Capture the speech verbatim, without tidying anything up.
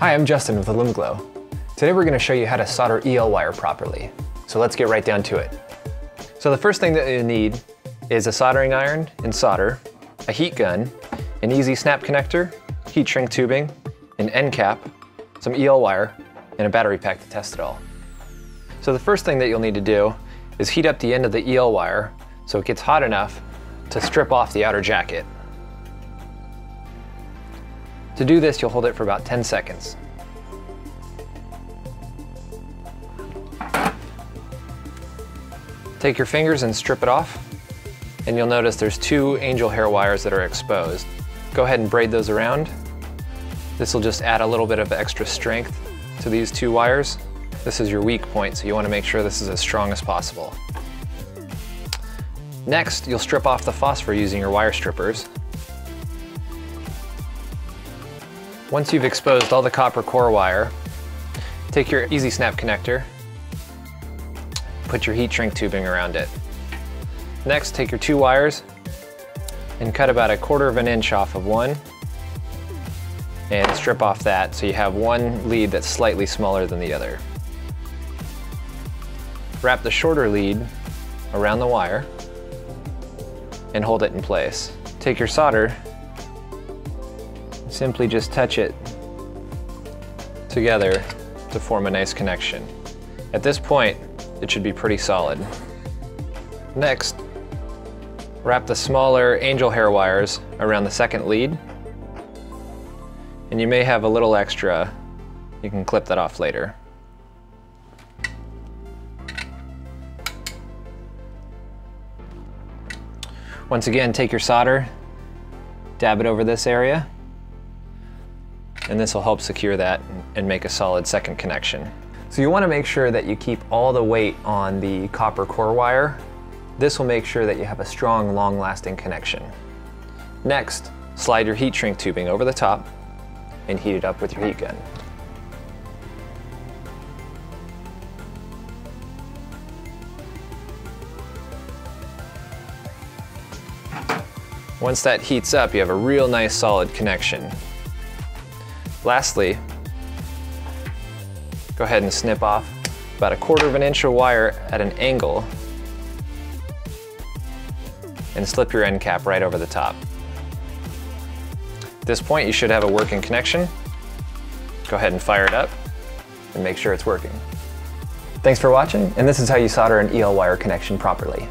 Hi, I'm Justin with Ellumiglow. Today we're going to show you how to solder E L wire properly. So let's get right down to it. So the first thing that you need is a soldering iron and solder, a heat gun, an EasySnap connector, heat shrink tubing, an end cap, some E L wire, and a battery pack to test it all. So the first thing that you'll need to do is heat up the end of the E L wire so it gets hot enough to strip off the outer jacket. To do this, you'll hold it for about ten seconds. Take your fingers and strip it off, and you'll notice there's two angel hair wires that are exposed. Go ahead and braid those around. This will just add a little bit of extra strength to these two wires. This is your weak point, so you want to make sure this is as strong as possible. Next, you'll strip off the phosphor using your wire strippers. Once you've exposed all the copper core wire, take your EasySnap connector, put your heat shrink tubing around it. Next, take your two wires and cut about a quarter of an inch off of one and strip off that so you have one lead that's slightly smaller than the other. Wrap the shorter lead around the wire and hold it in place. Take your solder, simply just touch it together to form a nice connection. At this point, it should be pretty solid. Next, wrap the smaller angel hair wires around the second lead, and you may have a little extra. You can clip that off later. Once again, take your solder, dab it over this area, and this will help secure that and make a solid second connection. So you want to make sure that you keep all the weight on the copper core wire. This will make sure that you have a strong, long-lasting connection. Next, slide your heat shrink tubing over the top and heat it up with your heat gun. Once that heats up, you have a real nice solid connection. Lastly, go ahead and snip off about a quarter of an inch of wire at an angle and slip your end cap right over the top. At this point, you should have a working connection. Go ahead and fire it up and make sure it's working. Thanks for watching, and this is how you solder an E L wire connection properly.